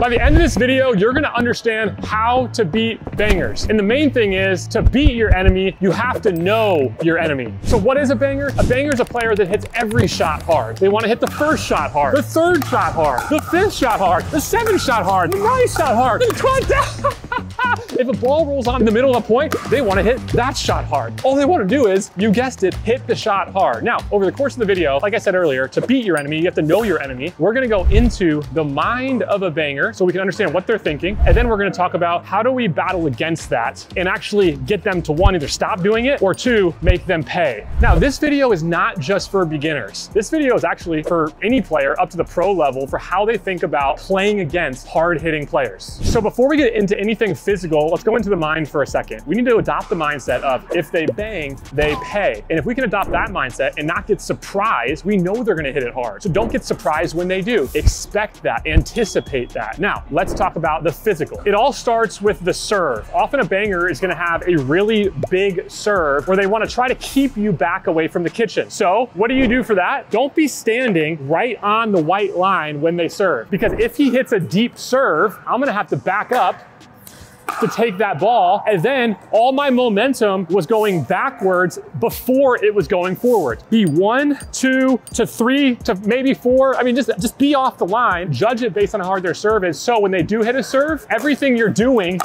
By the end of this video, you're gonna understand how to beat bangers. And the main thing is, to beat your enemy, you have to know your enemy. So what is a banger? A banger is a player that hits every shot hard. They wanna hit the first shot hard, the third shot hard, the fifth shot hard, the seventh shot hard, the ninth shot hard, the 20th. If a ball rolls on in the middle of a point, they wanna hit that shot hard. All they wanna do is, you guessed it, hit the shot hard. Now, over the course of the video, like I said earlier, to beat your enemy, you have to know your enemy. We're gonna go into the mind of a banger, so we can understand what they're thinking. And then we're gonna talk about how do we battle against that and actually get them to, one, either stop doing it, or two, make them pay. Now, this video is not just for beginners. This video is actually for any player up to the pro level for how they think about playing against hard-hitting players. So before we get into anything physical, let's go into the mind for a second. We need to adopt the mindset of if they bang, they pay. And if we can adopt that mindset and not get surprised, we know they're gonna hit it hard. So don't get surprised when they do. Expect that, anticipate that. Now, let's talk about the physical. It all starts with the serve. Often a banger is gonna have a really big serve where they wanna try to keep you back away from the kitchen. So what do you do for that? Don't be standing right on the white line when they serve, because if he hits a deep serve, I'm gonna have to back up to take that ball, and then all my momentum was going backwards before it was going forward. Be 1, 2 to three to maybe four. I mean, just be off the line. Judge it based on how hard their serve is. So when they do hit a serve, everything you're doing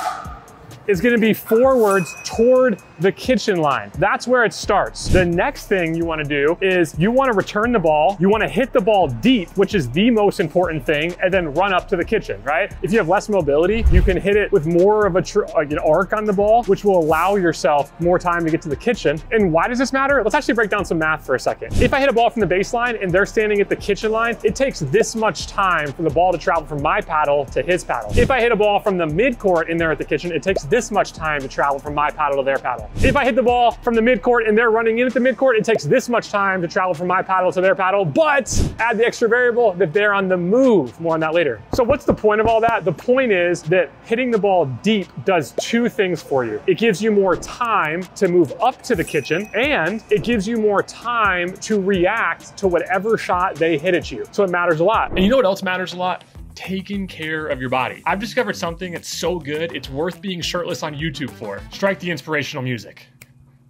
is gonna be forwards toward the kitchen line. That's where it starts. The next thing you wanna do is you wanna return the ball, you wanna hit the ball deep, which is the most important thing, and then run up to the kitchen, right? If you have less mobility, you can hit it with more of an arc on the ball, which will allow yourself more time to get to the kitchen. And why does this matter? Let's actually break down some math for a second. If I hit a ball from the baseline and they're standing at the kitchen line, it takes this much time for the ball to travel from my paddle to his paddle. If I hit a ball from the midcourt and they're at the kitchen, it takes this much time to travel from my paddle to their paddle. If I hit the ball from the midcourt and they're running in at the midcourt, it takes this much time to travel from my paddle to their paddle, but add the extra variable that they're on the move. More on that later. So what's the point of all that? The point is that hitting the ball deep does two things for you. It gives you more time to move up to the kitchen, and it gives you more time to react to whatever shot they hit at you. So it matters a lot. And you know what else matters a lot? Taking care of your body. I've discovered something that's so good, it's worth being shirtless on YouTube for. Strike the inspirational music.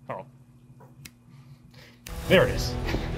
Oh. There it is.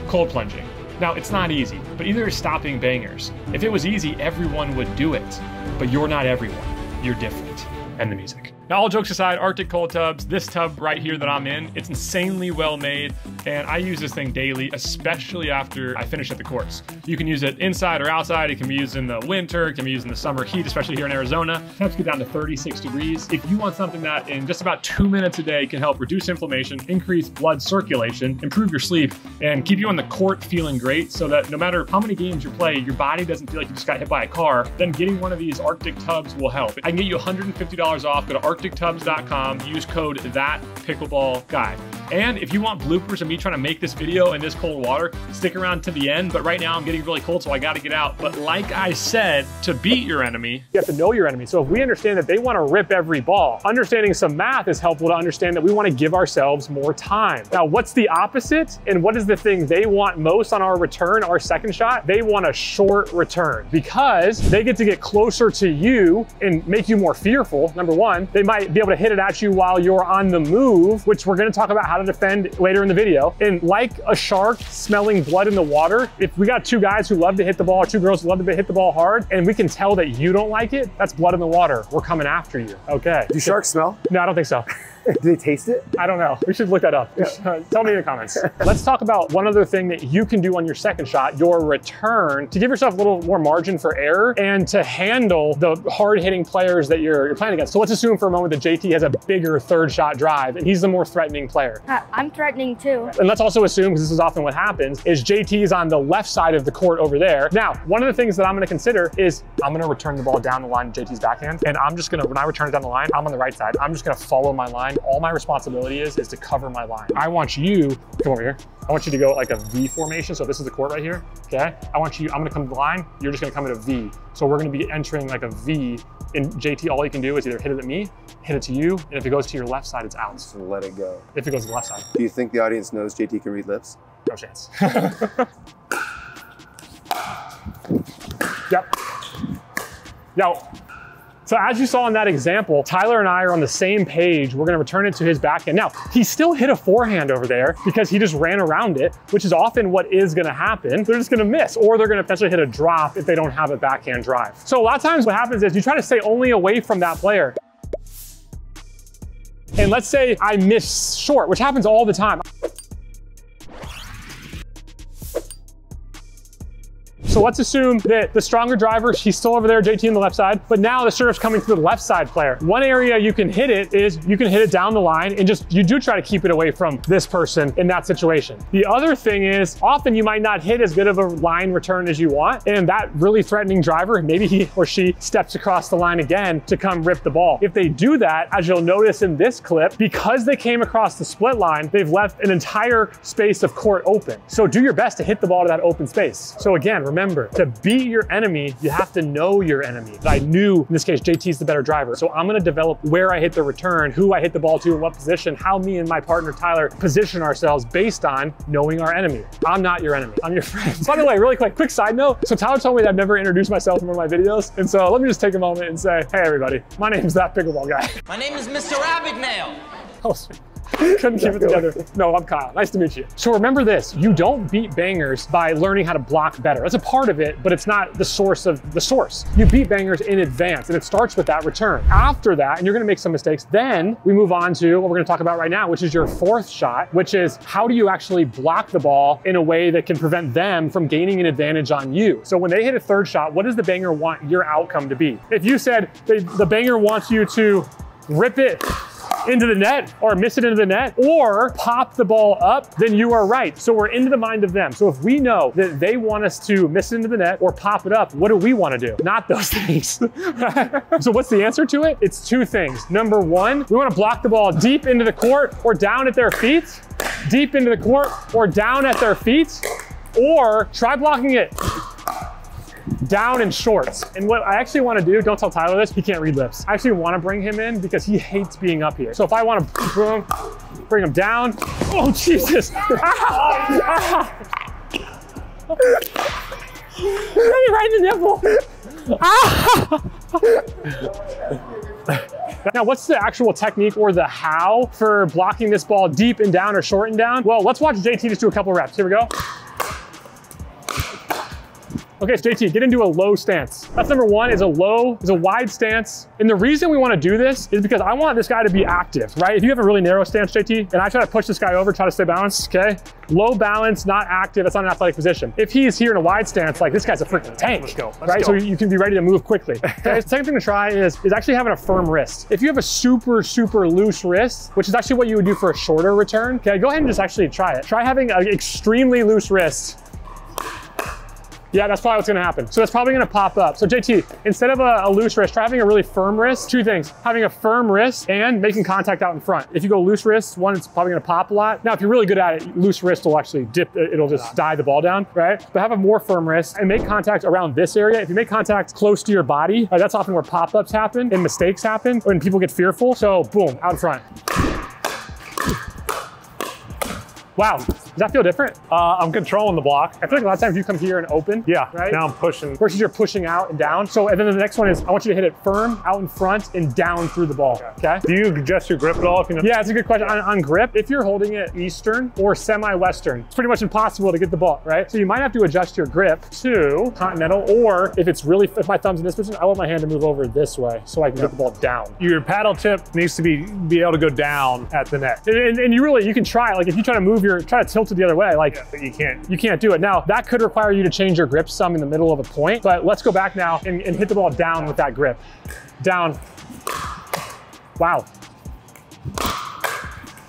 Cold plunging. Now, it's not easy, but either is stopping bangers. If it was easy, everyone would do it. But you're not everyone. You're different. And the music. Now, all jokes aside, Arctic cold tubs, this tub right here that I'm in, it's insanely well made, and I use this thing daily, especially after I finish at the course. You can use it inside or outside. It can be used in the winter, it can be used in the summer heat, especially here in Arizona. Temps get down to 36 degrees. If you want something that in just about 2 minutes a day can help reduce inflammation, increase blood circulation, improve your sleep, and keep you on the court feeling great, so that no matter how many games you play, your body doesn't feel like you just got hit by a car, then getting one of these Arctic tubs will help. I can get you $150 off. Go to arctictubs.com, use code THATPickleballGuy. And if you want bloopers of me trying to make this video in this cold water, stick around to the end. But right now I'm getting really cold, so I gotta get out. But like I said, to beat your enemy, you have to know your enemy. So if we understand that they wanna rip every ball, understanding some math is helpful to understand that we wanna give ourselves more time. Now, what's the opposite? And what is the thing they want most on our return, our second shot? They want a short return, because they get to get closer to you and make you more fearful. Number one, they might be able to hit it at you while you're on the move, which we're gonna talk about how to defend later in the video. And like a shark smelling blood in the water, if we got two guys who love to hit the ball, or two girls who love to hit the ball hard, and we can tell that you don't like it, that's blood in the water. We're coming after you, okay? Do sharks smell? No, I don't think so. Do they taste it? I don't know. We should look that up. Yeah. Tell me in the comments. Let's talk about one other thing that you can do on your second shot, your return, to give yourself a little more margin for error and to handle the hard-hitting players that you're playing against. So let's assume for a moment that JT has a bigger third shot drive and he's the more threatening player. I'm threatening too. And let's also assume, because this is often what happens, is JT is on the left side of the court over there. Now, one of the things that I'm going to consider is I'm going to return the ball down the line to JT's backhand, and I'm just going to, when I return it down the line, I'm on the right side. I'm just going to follow my line. All my responsibility is to cover my line. I want you, come over here. I want you to go like a V formation. So this is the court right here, okay? I'm gonna come to the line. You're just gonna come at a V. So we're gonna be entering like a V. And JT, all you can do is either hit it at me, hit it to you, and if it goes to your left side, it's out. Just let it go. If it goes to the left side. Do you think the audience knows JT can read lips? No chance. Yep. Now, so as you saw in that example, Tyler and I are on the same page. We're gonna return it to his backhand. Now, he still hit a forehand over there because he just ran around it, which is often what is gonna happen. They're just gonna miss, or they're gonna potentially hit a drop if they don't have a backhand drive. So a lot of times what happens is you try to stay only away from that player. And let's say I miss short, which happens all the time. So let's assume that the stronger driver, she's still over there, JT on the left side, but now the serve's coming to the left side player. One area you can hit it is you can hit it down the line and just, you do try to keep it away from this person in that situation. The other thing is often you might not hit as good of a line return as you want. And that really threatening driver, maybe he or she steps across the line again to come rip the ball. If they do that, as you'll notice in this clip, because they came across the split line, they've left an entire space of court open. So do your best to hit the ball to that open space. So again, remember, to beat your enemy, you have to know your enemy. I knew, in this case, JT's the better driver. So I'm gonna develop where I hit the return, who I hit the ball to, in what position, how me and my partner, Tyler, position ourselves based on knowing our enemy. I'm not your enemy, I'm your friend. By the way, really quick side note. So Tyler told me that I've never introduced myself in one of my videos. And so let me just take a moment and say, hey everybody, my name's that pickleball guy. My name is Mr. Rabbit Nail. Oh, sweet. Couldn't keep it together. No, I'm Kyle. Nice to meet you. So remember this, you don't beat bangers by learning how to block better. That's a part of it, but it's not the source of the source. You beat bangers in advance, and it starts with that return. After that, and you're gonna make some mistakes, then we move on to what we're gonna talk about right now, which is your fourth shot, which is how do you actually block the ball in a way that can prevent them from gaining an advantage on you? So when they hit a third shot, what does the banger want your outcome to be? If you said the banger wants you to rip it into the net or miss it into the net or pop the ball up, then you are right. So we're into the mind of them. So if we know that they want us to miss it into the net or pop it up, what do we want to do? Not those things. So what's the answer to it? It's two things. Number one, we want to block the ball deep into the court or down at their feet, deep into the court or down at their feet, or try blocking it down in shorts. And what I actually want to do, don't tell Tyler this, he can't read lips. I actually want to bring him in because he hates being up here. So if I want to bring him down, oh Jesus. Right in the nipple. Now, what's the actual technique or the how for blocking this ball deep and down or short and down? Well, let's watch JT just do a couple reps. Here we go. Okay, so JT, get into a low stance. That's number one, is a wide stance. And the reason we wanna do this is because I want this guy to be active, right? If you have a really narrow stance, JT, and I try to push this guy over, try to stay balanced, okay? Low balance, not active, that's not an athletic position. If he's here in a wide stance, like this guy's a freaking tank, Let's go. So you can be ready to move quickly. Okay, the second thing to try is actually having a firm wrist. If you have a super loose wrist, which is actually what you would do for a shorter return, okay, go ahead and just actually try it. Try having an extremely loose wrist. Yeah, that's probably what's gonna happen. So that's probably gonna pop up. So JT, instead of a loose wrist, try having a really firm wrist. Two things, having a firm wrist and making contact out in front. If you go loose wrist, one, it's probably gonna pop a lot. Now, if you're really good at it, loose wrist will actually dip, it'll just die the ball down, right? But have a more firm wrist and make contact around this area. If you make contact close to your body, right, that's often where pop-ups happen and mistakes happen when people get fearful. So boom, out in front. Wow, does that feel different? I'm controlling the block. I feel like a lot of times you come here and open. Yeah, right? Now I'm pushing. Versus you're pushing out and down. So, and then the next one is, I want you to hit it firm, out in front, and down through the ball, okay? Do you adjust your grip at all? If you know? Yeah, that's a good question. On grip, if you're holding it Eastern or semi-Western, it's pretty much impossible to get the ball, right? So you might have to adjust your grip to continental, or if it's really, if my thumb's in this position, I want my hand to move over this way so I can get the ball down. Your paddle tip needs to be able to go down at the net. And you really, you can try it. Like if you try to move your, try to tilt it the other way, like but you can't do it. Now that could require you to change your grip some in the middle of a point, but let's go back now and hit the ball down with that grip. Down. Wow.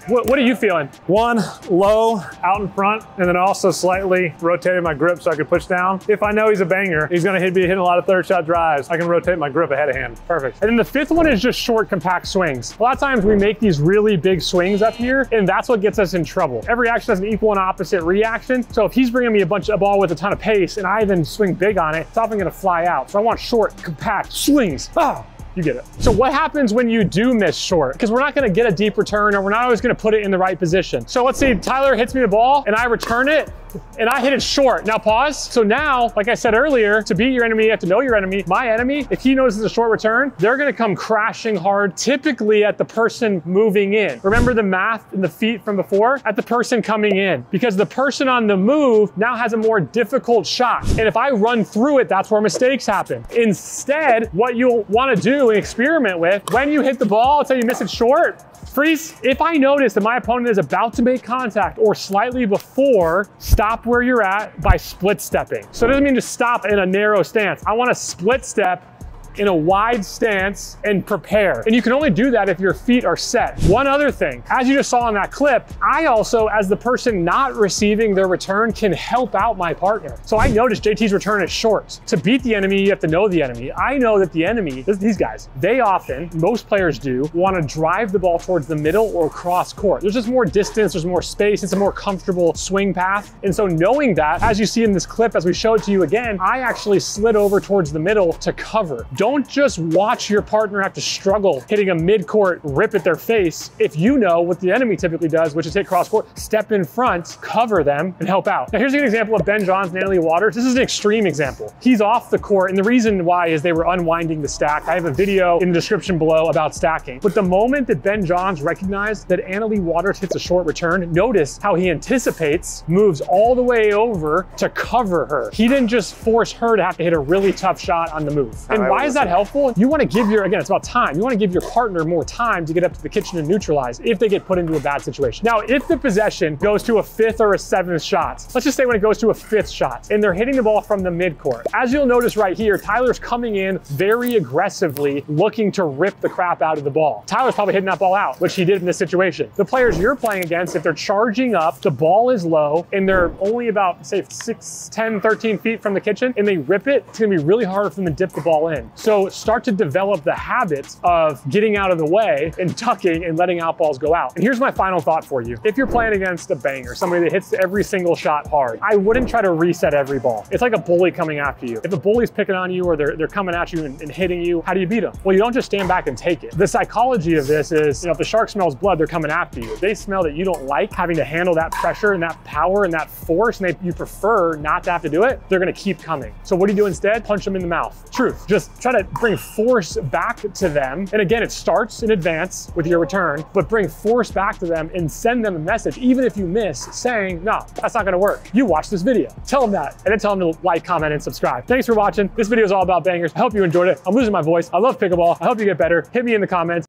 What are you feeling? One, low, out in front, and then also slightly rotated my grip so I could push down. If I know he's a banger, he's gonna be hitting a lot of third shot drives. I can rotate my grip ahead of him. Perfect. And then the fifth one is just short, compact swings. A lot of times we make these really big swings up here, and that's what gets us in trouble. Every action has an equal and opposite reaction. So if he's bringing me a ball with a ton of pace, and I then swing big on it, it's often gonna fly out. So I want short, compact swings. Oh. You get it. So what happens when you do miss short? Because we're not gonna get a deep return, or we're not always gonna put it in the right position. So let's see, Tyler hits me the ball and I return it. and I hit it short. Now pause. So now, like I said earlier, to beat your enemy, you have to know your enemy. My enemy, if he notices a short return, they're gonna come crashing hard, typically at the person moving in. Remember the math and the feet from before? At the person coming in, because the person on the move now has a more difficult shot. And if I run through it, that's where mistakes happen. Instead, what you'll wanna do and experiment with, when you hit the ball until you miss it short, freeze. If I notice that my opponent is about to make contact or slightly before, stop where you're at by split stepping. So it doesn't mean to stop in a narrow stance. I want to split step in a wide stance and prepare. And you can only do that if your feet are set. One other thing, as you just saw in that clip, I also, as the person not receiving their return, can help out my partner. So I noticed JT's return is short. To beat the enemy, you have to know the enemy. I know that the enemy, these guys, they often, most players do, want to drive the ball towards the middle or cross court. There's just more distance, there's more space, it's a more comfortable swing path. And so knowing that, as you see in this clip, as we showed to you again, I actually slid over towards the middle to cover. Don't just watch your partner have to struggle hitting a mid-court rip at their face if you know what the enemy typically does, which is hit cross-court, step in front, cover them, and help out. Now here's an example of Ben Johns and Annalie Waters. This is an extreme example. He's off the court, and the reason why is they were unwinding the stack. I have a video in the description below about stacking. But the moment that Ben Johns recognized that Annalie Waters hits a short return, notice how he anticipates, moves all the way over to cover her. He didn't just force her to have to hit a really tough shot on the move. And why is that helpful? You want to give your, again, it's about time. You want to give your partner more time to get up to the kitchen and neutralize if they get put into a bad situation. Now, if the possession goes to a fifth or a seventh shot, let's just say when it goes to a fifth shot and they're hitting the ball from the midcourt, as you'll notice right here, Tyler's coming in very aggressively looking to rip the crap out of the ball. Tyler's probably hitting that ball out, which he did in this situation. The players you're playing against, if they're charging up, the ball is low and they're only about, say, 6, 10, 13 feet from the kitchen and they rip it, it's going to be really hard for them to dip the ball in. So start to develop the habits of getting out of the way and tucking and letting out balls go out. And here's my final thought for you. If you're playing against a banger, somebody that hits every single shot hard, I wouldn't try to reset every ball. It's like a bully coming after you. If a bully's picking on you or they're coming at you and hitting you, how do you beat them? Well, you don't just stand back and take it. The psychology of this is, you know, if the shark smells blood, they're coming after you. If they smell that you don't like having to handle that pressure and that power and that force, and you prefer not to have to do it, they're gonna keep coming. So what do you do instead? Punch them in the mouth. Truth, just try to bring force back to them. And again, it starts in advance with your return, but bring force back to them and send them a message, even if you miss, saying, no, that's not gonna work. You watch this video. Tell them that, and then tell them to like, comment, and subscribe. Thanks for watching. This video is all about bangers. I hope you enjoyed it. I'm losing my voice. I love pickleball. I hope you get better. Hit me in the comments.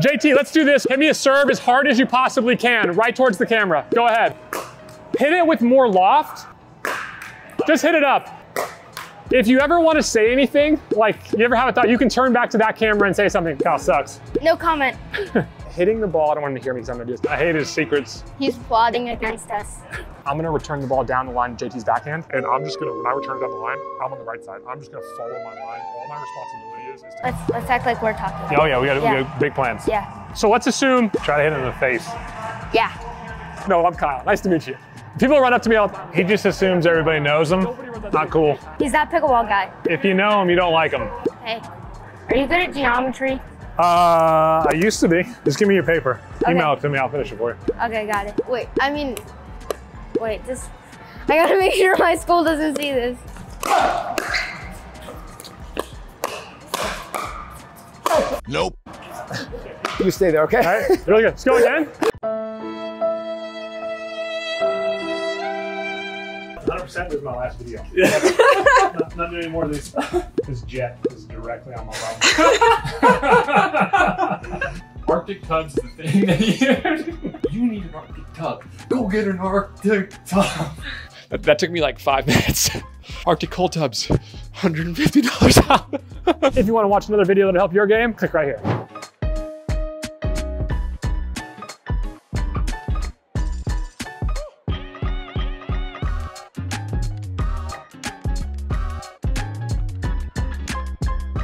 JT, let's do this. Hit me a serve as hard as you possibly can, right towards the camera. Go ahead. Hit it with more loft. Just hit it up. If you ever want to say anything, like you ever have a thought, you can turn back to that camera and say something. Kyle sucks. No comment. Hitting the ball, I don't want him to hear me because I'm going to do this. I hate his secrets. He's plotting against us. I'm going to return the ball down the line to JT's backhand. And I'm just going to, when I return it down the line, I'm on the right side. I'm just going to follow my line. All my responsibility is to... Let's act like we're talking. Oh yeah, we got big plans. Yeah. So let's assume, try to hit him in the face. Yeah. No, I'm Kyle. Nice to meet you. People run up to me all the time. He just assumes everybody knows him. Not cool. He's that pickleball guy. If you know him, you don't like him. Hey, are you good at geometry? I used to be. Just give me your paper. Okay. Email it to me, I'll finish it for you. Okay, got it. Wait, I mean, wait, just, I gotta make sure my school doesn't see this. Nope. You stay there, okay? All right, really good. Let's go again. 100% was my last video. Yeah. Not doing any more of these. This jet is directly on my bottom. Arctic tub's the thing that you need an Arctic tub. Go get an Arctic tub. That took me like 5 minutes. Arctic cold tubs, $150 out. If you want to watch another video that'll help your game, click right here.